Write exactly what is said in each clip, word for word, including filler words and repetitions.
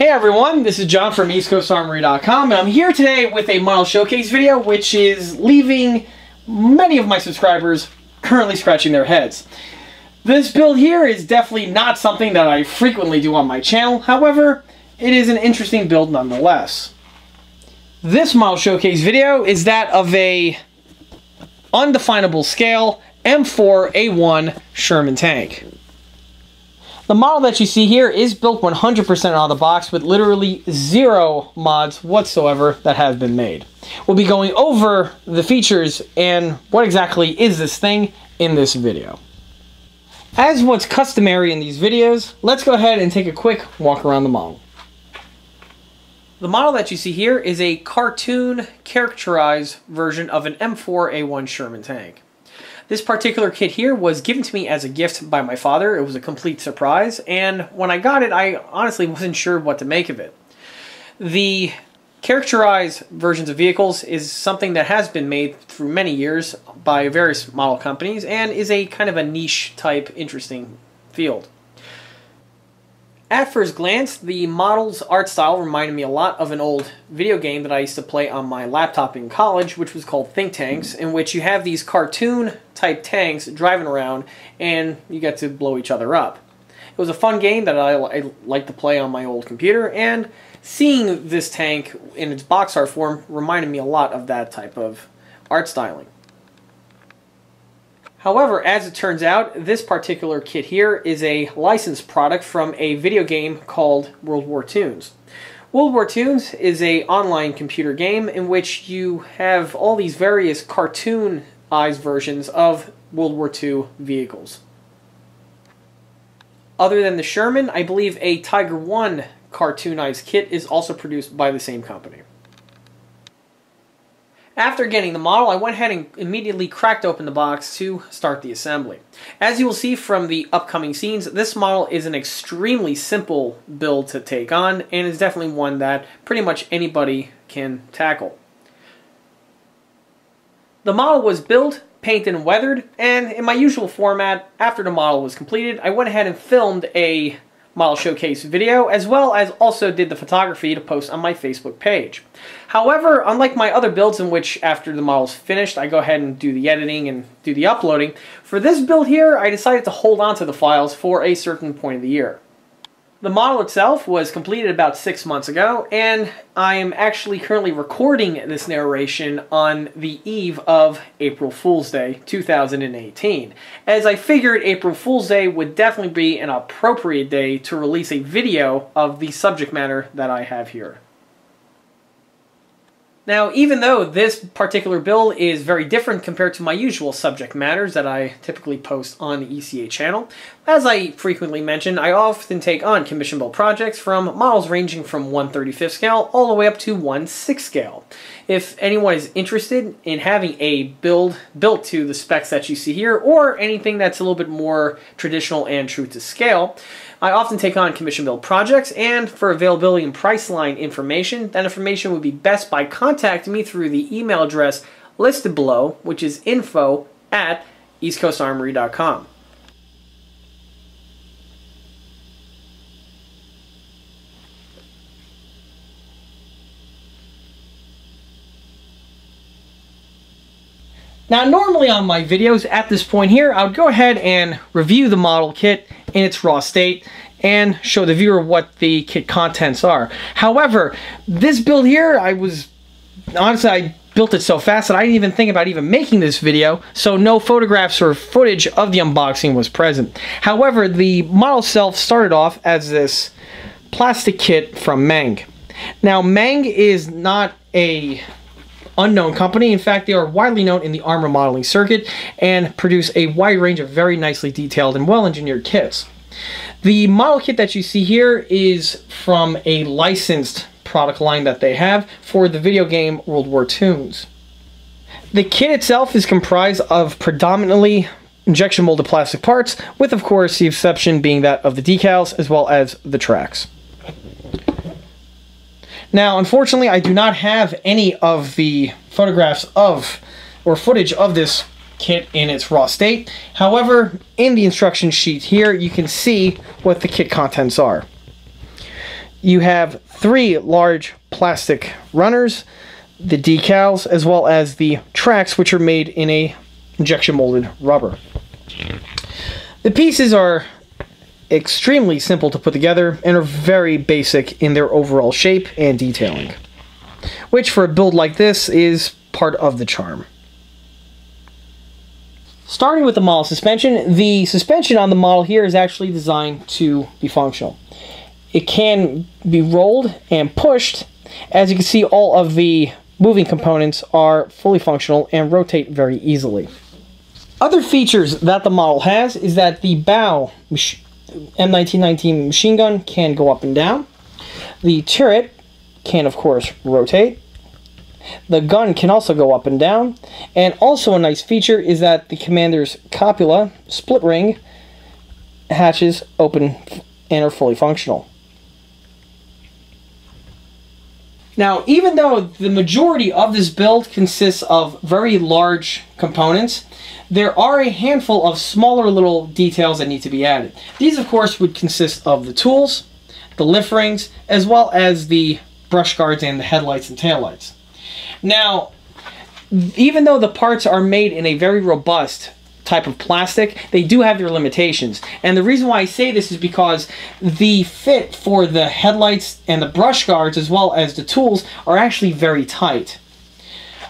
Hey everyone, this is John from East Coast Armory dot com, and I'm here today with a model showcase video which is leaving many of my subscribers currently scratching their heads. This build here is definitely not something that I frequently do on my channel, however, it is an interesting build nonetheless. This model showcase video is that of a undefinable scale M four A one Sherman tank. The model that you see here is built one hundred percent out of the box with literally zero mods whatsoever that have been made. We'll be going over the features and what exactly is this thing in this video. As what's customary in these videos, let's go ahead and take a quick walk around the model. The model that you see here is a cartoon characterized version of an M four A one Sherman tank. This particular kit here was given to me as a gift by my father. It was a complete surprise, and when I got it, I honestly wasn't sure what to make of it. The characterized versions of vehicles is something that has been made through many years by various model companies and is a kind of a niche type interesting field. At first glance, the model's art style reminded me a lot of an old video game that I used to play on my laptop in college, which was called Think Tanks, in which you have these cartoon type tanks driving around and you get to blow each other up. It was a fun game that I, I liked to play on my old computer, and seeing this tank in its box art form reminded me a lot of that type of art styling. However, as it turns out, this particular kit here is a licensed product from a video game called World War Toons. World War Toons is an online computer game in which you have all these various cartoonized versions of World War Two vehicles. Other than the Sherman, I believe a Tiger one cartoonized kit is also produced by the same company. After getting the model, I went ahead and immediately cracked open the box to start the assembly. As you will see from the upcoming scenes, this model is an extremely simple build to take on and is definitely one that pretty much anybody can tackle. The model was built, painted and weathered, and in my usual format, after the model was completed, I went ahead and filmed a model showcase video, as well as also did the photography to post on my Facebook page. However, unlike my other builds in which after the model's finished I go ahead and do the editing and do the uploading, for this build here I decided to hold on to the files for a certain point of the year. The model itself was completed about six months ago, and I am actually currently recording this narration on the eve of April Fool's Day two thousand eighteen, as I figured April Fool's Day would definitely be an appropriate day to release a video of the subject matter that I have here. Now, even though this particular build is very different compared to my usual subject matters that I typically post on the E C A channel, as I frequently mention, I often take on commission build projects from models ranging from one thirty-fifth scale all the way up to one sixth scale. If anyone is interested in having a build built to the specs that you see here, or anything that's a little bit more traditional and true to scale, I often take on commission build projects, and for availability and price line information, that information would be best by contact me through the email address listed below, which is info at East Coast Armory dot com. Now, normally on my videos at this point here, I would go ahead and review the model kit in its raw state and show the viewer what the kit contents are. However, this build here, I was, honestly, I built it so fast that I didn't even think about even making this video, so no photographs or footage of the unboxing was present. However, the model itself started off as this plastic kit from Meng. Now, Meng is not a unknown company. In fact, they are widely known in the armor modeling circuit and produce a wide range of very nicely detailed and well-engineered kits. The model kit that you see here is from a licensed product line that they have for the video game World War Toons. The kit itself is comprised of predominantly injection molded plastic parts, with of course the exception being that of the decals as well as the tracks. Now, unfortunately, I do not have any of the photographs of or footage of this kit in its raw state. However, in the instruction sheet here, you can see what the kit contents are. you have three large plastic runners, the decals, as well as the tracks, which are made in a injection molded rubber. The pieces are extremely simple to put together and are very basic in their overall shape and detailing, which for a build like this is part of the charm. Starting with the model suspension, the suspension on the model here is actually designed to be functional. It can be rolled and pushed. As you can see, all of the moving components are fully functional and rotate very easily. Other features that the model has is that the bow M nineteen nineteen machine gun can go up and down. The turret can, of course, rotate. The gun can also go up and down. And also a nice feature is that the commander's copula split ring hatches open and are fully functional. Now, even though the majority of this build consists of very large components, there are a handful of smaller little details that need to be added. These, of course, would consist of the tools, the lift rings, as well as the brush guards and the headlights and taillights. Now, even though the parts are made in a very robust type of plastic, they do have their limitations. And the reason why I say this is because the fit for the headlights and the brush guards, as well as the tools, are actually very tight.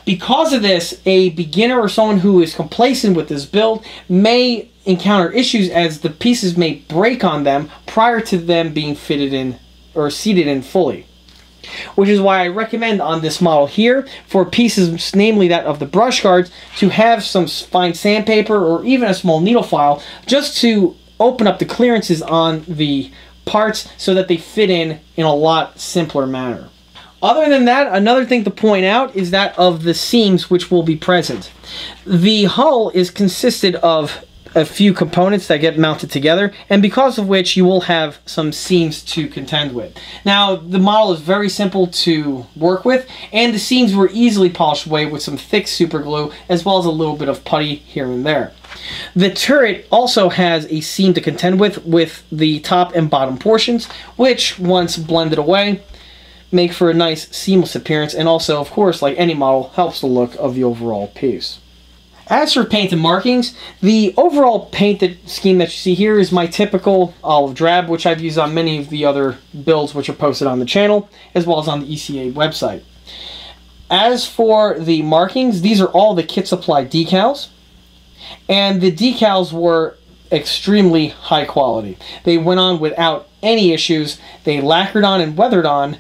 Because of this, a beginner or someone who is complacent with this build may encounter issues, as the pieces may break on them prior to them being fitted in or seated in fully. Which is why I recommend on this model here, for pieces, namely that of the brush guards, to have some fine sandpaper or even a small needle file, just to open up the clearances on the parts so that they fit in in a lot simpler manner. Other than that, another thing to point out is that of the seams which will be present. The hull is consisted of a few components that get mounted together, and because of which you will have some seams to contend with. Now, the model is very simple to work with, and the seams were easily polished away with some thick super glue, as well as a little bit of putty here and there. The turret also has a seam to contend with, with the top and bottom portions, which, once blended away, make for a nice seamless appearance, and also, of course, like any model, helps the look of the overall piece. As for paint and markings, the overall painted scheme that you see here is my typical olive drab, which I've used on many of the other builds which are posted on the channel, as well as on the E C A website. As for the markings, these are all the kit supply decals, and the decals were extremely high quality. They went on without any issues. They lacquered on and weathered on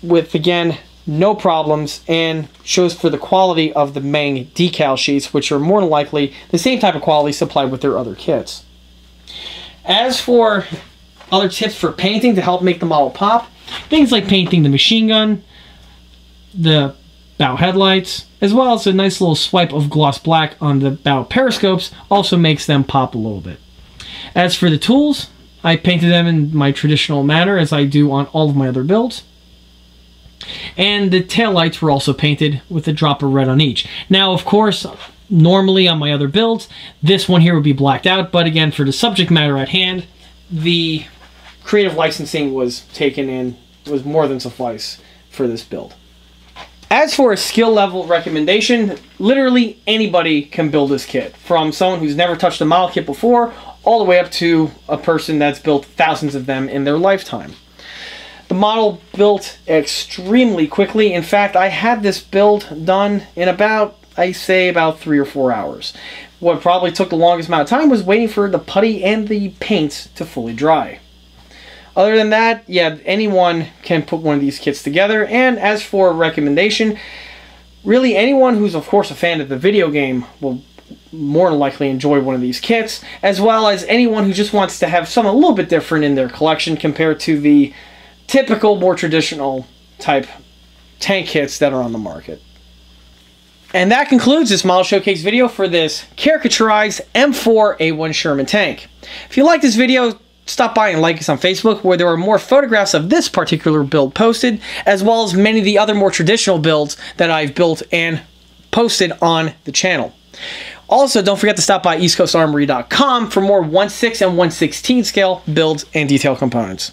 with, again, no problems, and shows for the quality of the Meng decal sheets, which are more than likely the same type of quality supplied with their other kits. As for other tips for painting to help make the model pop, things like painting the machine gun, the bow headlights, as well as a nice little swipe of gloss black on the bow periscopes also makes them pop a little bit. As for the tools, I painted them in my traditional manner as I do on all of my other builds. And the taillights were also painted with a drop of red on each. Now, of course, normally on my other builds, this one here would be blacked out, but again, for the subject matter at hand, the creative licensing was taken and was more than suffice for this build. As for a skill level recommendation, literally anybody can build this kit, from someone who's never touched a model kit before, all the way up to a person that's built thousands of them in their lifetime. The model built extremely quickly. In fact, I had this build done in about, I say, about three or four hours. What probably took the longest amount of time was waiting for the putty and the paints to fully dry. Other than that, yeah, anyone can put one of these kits together. And as for a recommendation, really anyone who's, of course, a fan of the video game will more than likely enjoy one of these kits, as well as anyone who just wants to have something a little bit different in their collection compared to the typical, more traditional type tank kits that are on the market. And that concludes this model showcase video for this caricaturized M four A one Sherman tank. If you like this video, stop by and like us on Facebook, where there are more photographs of this particular build posted, as well as many of the other more traditional builds that I've built and posted on the channel. Also, don't forget to stop by East Coast Armory dot com for more one sixth and one sixteenth scale builds and detail components.